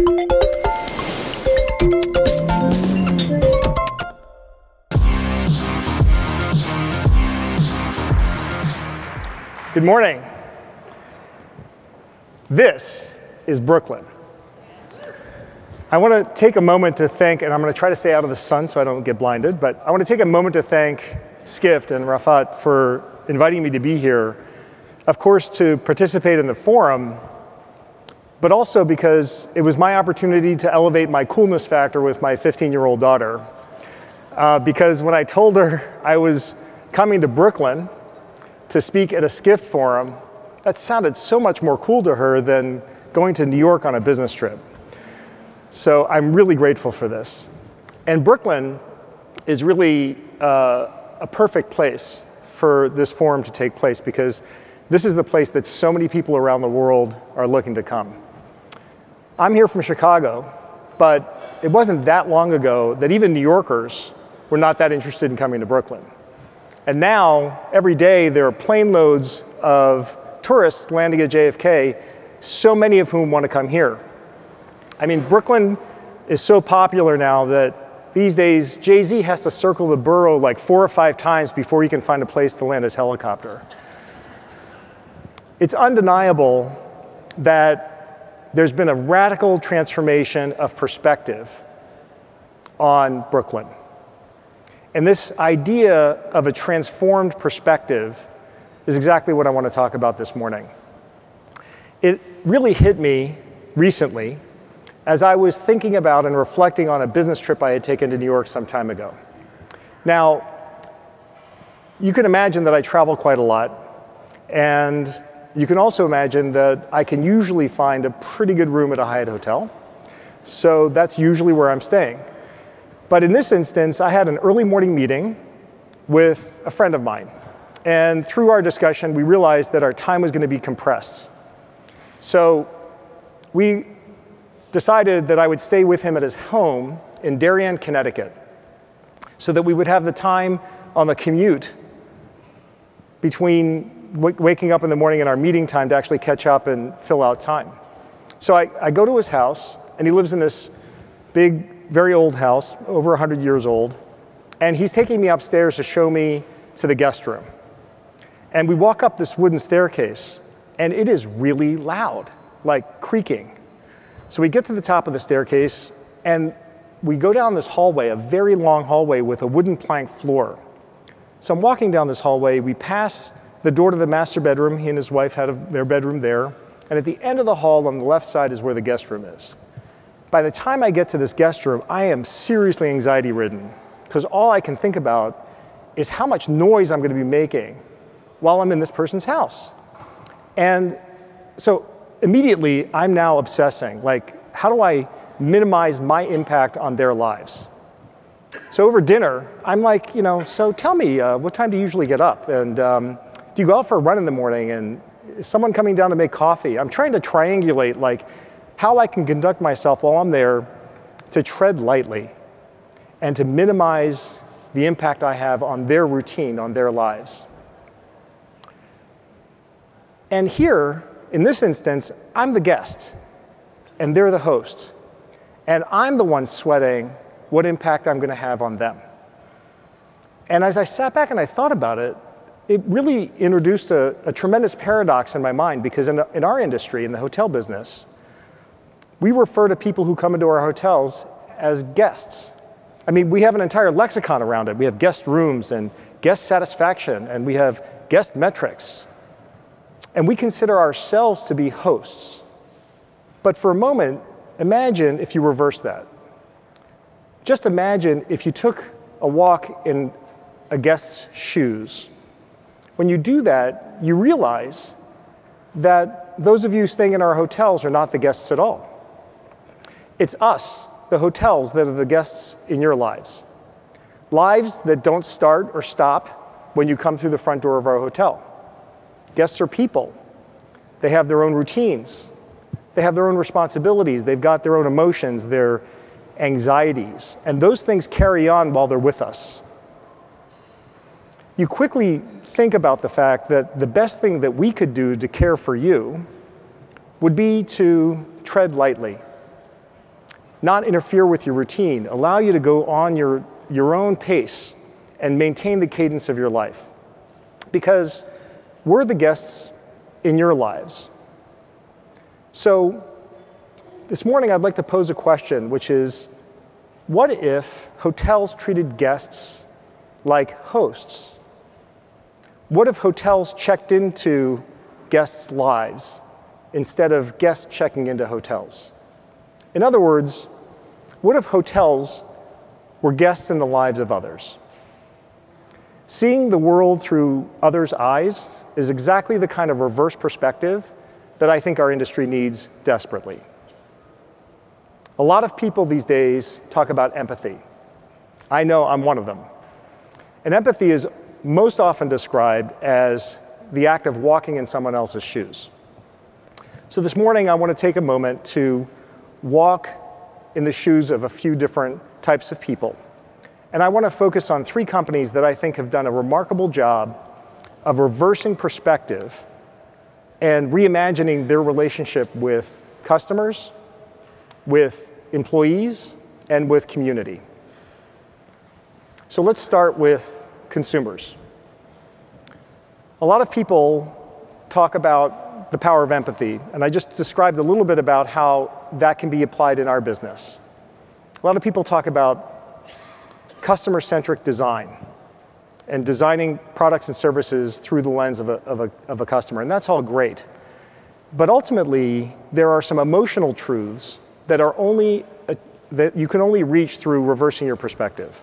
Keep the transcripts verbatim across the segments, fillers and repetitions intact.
Good morning. This is Brooklyn. I want to take a moment to thank, and I'm going to try to stay out of the sun so I don't get blinded, but I want to take a moment to thank Skift and Rafat for inviting me to be here. Of course, to participate in the forum, but also because it was my opportunity to elevate my coolness factor with my fifteen-year-old daughter. Uh, because when I told her I was coming to Brooklyn to speak at a Skift forum, that sounded so much more cool to her than going to New York on a business trip. So I'm really grateful for this. And Brooklyn is really uh, a perfect place for this forum to take place, because this is the place that so many people around the world are looking to come. I'm here from Chicago, but it wasn't that long ago that even New Yorkers were not that interested in coming to Brooklyn. And now, every day, there are plane loads of tourists landing at J F K, so many of whom want to come here. I mean, Brooklyn is so popular now that these days, Jay-Z has to circle the borough like four or five times before he can find a place to land his helicopter. It's undeniable that there's been a radical transformation of perspective on Brooklyn. And this idea of a transformed perspective is exactly what I want to talk about this morning. It really hit me recently as I was thinking about and reflecting on a business trip I had taken to New York some time ago. Now, you can imagine that I travel quite a lot, and you can also imagine that I can usually find a pretty good room at a Hyatt hotel, so that's usually where I'm staying. But in this instance, I had an early morning meeting with a friend of mine. And through our discussion, we realized that our time was going to be compressed. So we decided that I would stay with him at his home in Darien, Connecticut, so that we would have the time on the commute between waking up in the morning and our meeting time to actually catch up and fill out time. So I, I go to his house, and he lives in this big, very old house, over one hundred years old, and he's taking me upstairs to show me to the guest room. And we walk up this wooden staircase, and it is really loud, like creaking. So we get to the top of the staircase, and we go down this hallway, a very long hallway with a wooden plank floor. So I'm walking down this hallway, we pass the door to the master bedroom. He and his wife had a, their bedroom there, and at the end of the hall on the left side is where the guest room is. By the time I get to this guest room, I am seriously anxiety-ridden, because all I can think about is how much noise I'm going to be making while I'm in this person's house. And so immediately, I'm now obsessing, like, how do I minimize my impact on their lives? So over dinner, I'm like, you know, so tell me, uh, what time do you usually get up? And um, do you go out for a run in the morning? And is someone coming down to make coffee? I'm trying to triangulate, like, how I can conduct myself while I'm there to tread lightly and to minimize the impact I have on their routine, on their lives. And here, in this instance, I'm the guest, and they're the host. And I'm the one sweating what impact I'm going to have on them. And as I sat back and I thought about it, it really introduced a, a tremendous paradox in my mind, because in, in our industry, in the hotel business, we refer to people who come into our hotels as guests. I mean, we have an entire lexicon around it. We have guest rooms and guest satisfaction, and we have guest metrics. And we consider ourselves to be hosts. But for a moment, imagine if you reverse that. Just imagine if you took a walk in a guest's shoes. When you do that, you realize that those of you staying in our hotels are not the guests at all. It's us, the hotels, that are the guests in your lives. Lives that don't start or stop when you come through the front door of our hotel. Guests are people. They have their own routines. They have their own responsibilities. They've got their own emotions, their anxieties. And those things carry on while they're with us. You quickly think about the fact that the best thing that we could do to care for you would be to tread lightly, not interfere with your routine, allow you to go on your, your own pace and maintain the cadence of your life. Because we're the guests in your lives. So this morning I'd like to pose a question, which is, what if hotels treated guests like hosts? What if hotels checked into guests' lives instead of guests checking into hotels? In other words, what if hotels were guests in the lives of others? Seeing the world through others' eyes is exactly the kind of reverse perspective that I think our industry needs desperately. A lot of people these days talk about empathy. I know I'm one of them. And empathy is most often described as the act of walking in someone else's shoes. So this morning I want to take a moment to walk in the shoes of a few different types of people. And I want to focus on three companies that I think have done a remarkable job of reversing perspective and reimagining their relationship with customers, with employees, and with community. So let's start with consumers. A lot of people talk about the power of empathy, and I just described a little bit about how that can be applied in our business. A lot of people talk about customer-centric design and designing products and services through the lens of a, of a, of a customer, and that's all great. But ultimately, there are some emotional truths that are only, uh, that you can only reach through reversing your perspective.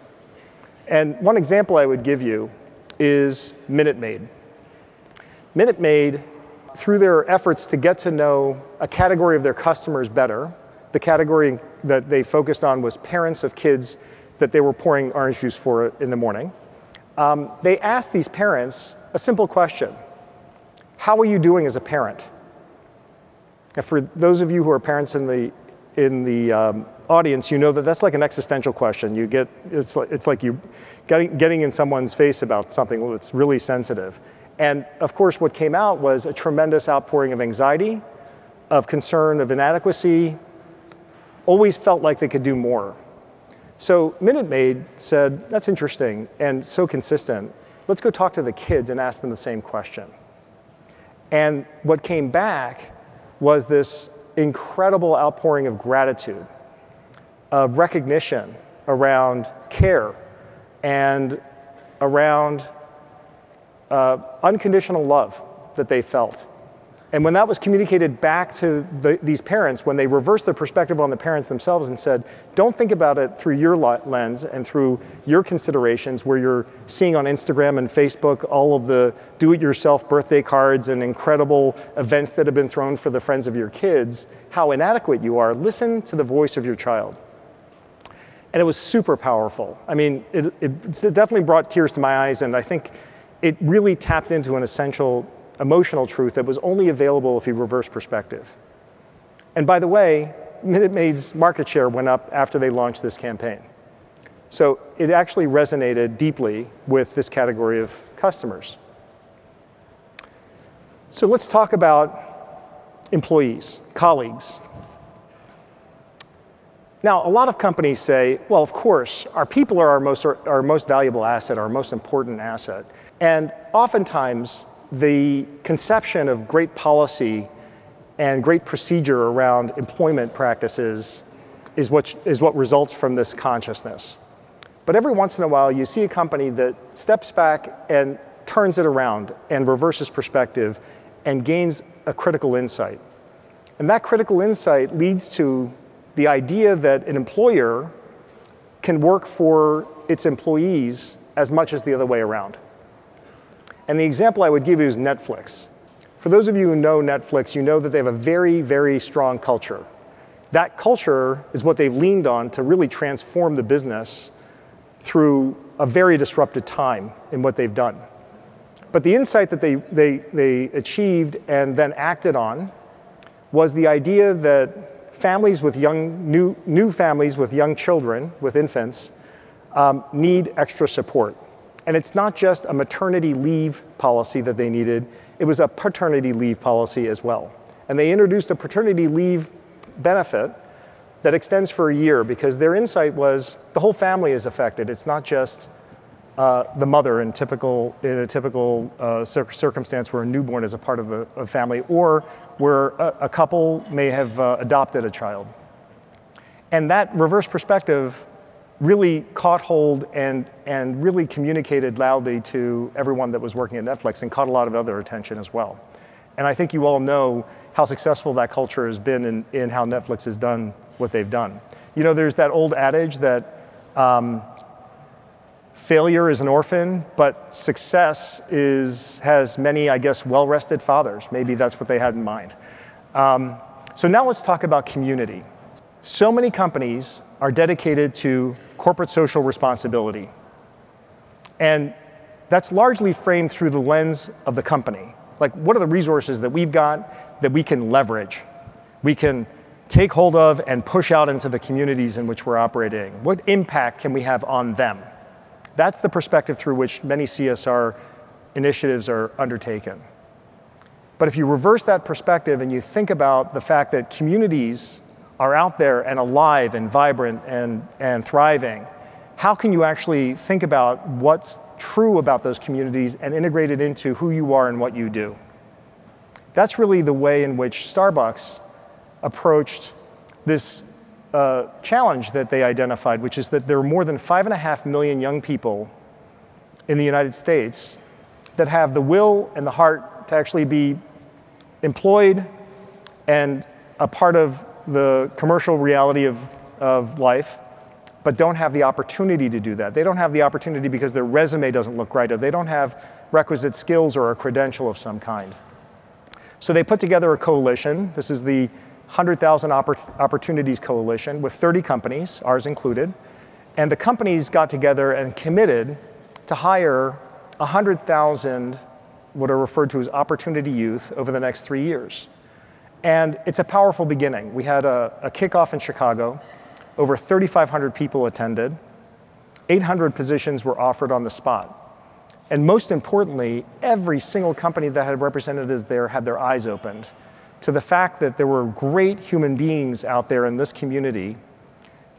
And one example I would give you is Minute Maid. Minute Maid, through their efforts to get to know a category of their customers better, the category that they focused on was parents of kids that they were pouring orange juice for in the morning. Um, they asked these parents a simple question: how are you doing as a parent? And for those of you who are parents in the in the um, audience, you know that that's like an existential question. You get, it's like, it's like you getting, getting in someone's face about something that's really sensitive. And of course, what came out was a tremendous outpouring of anxiety, of concern, of inadequacy, always felt like they could do more. So Minute Maid said, that's interesting and so consistent. Let's go talk to the kids and ask them the same question. And what came back was this incredible outpouring of gratitude, of recognition around care, and around uh, unconditional love that they felt. And when that was communicated back to the, these parents, when they reversed their perspective on the parents themselves and said, don't think about it through your lens and through your considerations where you're seeing on Instagram and Facebook all of the do-it-yourself birthday cards and incredible events that have been thrown for the friends of your kids, how inadequate you are. Listen to the voice of your child. And it was super powerful. I mean, it, it definitely brought tears to my eyes, and I think it really tapped into an essential emotional truth that was only available if you reverse perspective. And by the way, Minute Maid's market share went up after they launched this campaign. So it actually resonated deeply with this category of customers. So let's talk about employees, colleagues. Now, a lot of companies say, well, of course, our people are our most, our most valuable asset, our most important asset. And oftentimes, the conception of great policy and great procedure around employment practices is what, is what results from this consciousness. But every once in a while, you see a company that steps back and turns it around and reverses perspective and gains a critical insight. And that critical insight leads to the idea that an employer can work for its employees as much as the other way around. And the example I would give you is Netflix. For those of you who know Netflix, you know that they have a very, very strong culture. That culture is what they've leaned on to really transform the business through a very disrupted time in what they've done. But the insight that they, they, they achieved and then acted on was the idea that families with young, new, new families with young children, with infants, um, need extra support. And it's not just a maternity leave policy that they needed, it was a paternity leave policy as well. And they introduced a paternity leave benefit that extends for a year, because their insight was the whole family is affected. It's not just uh, the mother in typical in a typical uh, cir circumstance where a newborn is a part of a, a family, or where a, a couple may have uh, adopted a child. And that reverse perspective really caught hold and, and really communicated loudly to everyone that was working at Netflix, and caught a lot of other attention as well. And I think you all know how successful that culture has been in, in how Netflix has done what they've done. You know, there's that old adage that um, failure is an orphan, but success is, has many, I guess, well-rested fathers. Maybe that's what they had in mind. Um, so now let's talk about community. So many companies are dedicated to corporate social responsibility, and that's largely framed through the lens of the company. Like, what are the resources that we've got that we can leverage, we can take hold of and push out into the communities in which we're operating? What impact can we have on them? That's the perspective through which many C S R initiatives are undertaken. But if you reverse that perspective and you think about the fact that communities are out there and alive and vibrant and, and thriving, how can you actually think about what's true about those communities and integrate it into who you are and what you do? That's really the way in which Starbucks approached this uh, challenge that they identified, which is that there are more than five and a half million young people in the United States that have the will and the heart to actually be employed and a part of the commercial reality of, of life, but don't have the opportunity to do that. They don't have the opportunity because their resume doesn't look right, or they don't have requisite skills or a credential of some kind. So they put together a coalition. This is the one hundred thousand Opportunities Coalition, with thirty companies, ours included. And the companies got together and committed to hire one hundred thousand what are referred to as opportunity youth over the next three years. And it's a powerful beginning. We had a, a kickoff in Chicago. Over thirty-five hundred people attended. eight hundred positions were offered on the spot. And most importantly, every single company that had representatives there had their eyes opened to the fact that there were great human beings out there in this community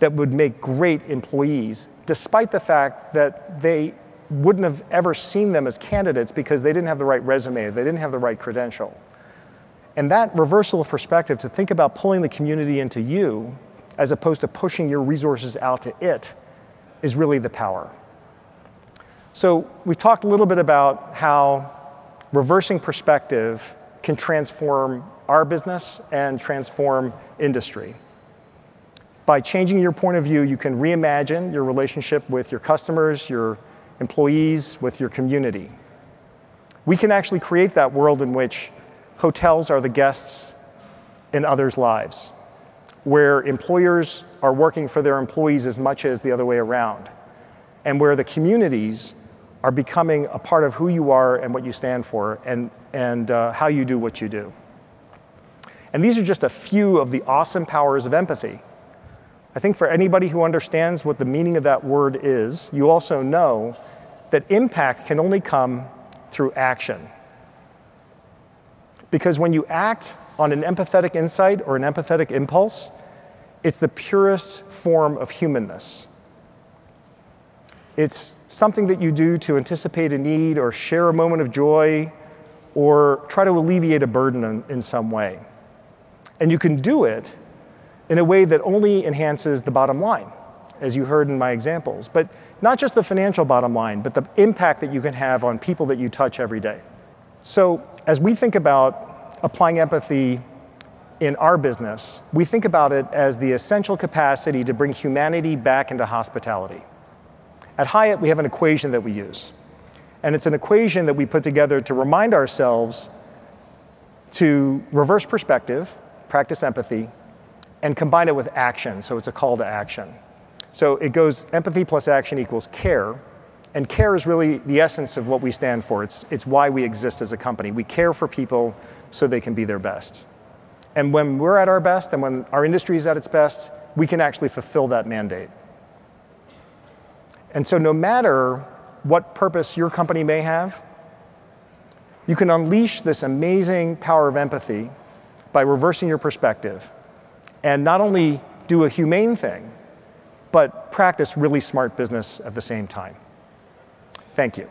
that would make great employees, despite the fact that they wouldn't have ever seen them as candidates because they didn't have the right resume, they didn't have the right credential. And that reversal of perspective, to think about pulling the community into you as opposed to pushing your resources out to it, is really the power. So we've talked a little bit about how reversing perspective can transform our business and transform industry. By changing your point of view, you can reimagine your relationship with your customers, your employees, with your community. We can actually create that world in which hotels are the guests in others' lives, where employers are working for their employees as much as the other way around, and where the communities are becoming a part of who you are and what you stand for, and, and uh, how you do what you do. And these are just a few of the awesome powers of empathy. I think for anybody who understands what the meaning of that word is, you also know that impact can only come through action. Because when you act on an empathetic insight or an empathetic impulse, it's the purest form of humanness. It's something that you do to anticipate a need or share a moment of joy or try to alleviate a burden in, in some way. And you can do it in a way that only enhances the bottom line, as you heard in my examples, but not just the financial bottom line, but the impact that you can have on people that you touch every day. So as we think about applying empathy in our business, we think about it as the essential capacity to bring humanity back into hospitality. At Hyatt, we have an equation that we use, and it's an equation that we put together to remind ourselves to reverse perspective, practice empathy, and combine it with action, so it's a call to action. So it goes empathy plus action equals care. And care is really the essence of what we stand for. It's, it's why we exist as a company. We care for people so they can be their best. And when we're at our best, and when our industry is at its best, we can actually fulfill that mandate. And so no matter what purpose your company may have, you can unleash this amazing power of empathy by reversing your perspective and not only do a humane thing, but practice really smart business at the same time. Thank you.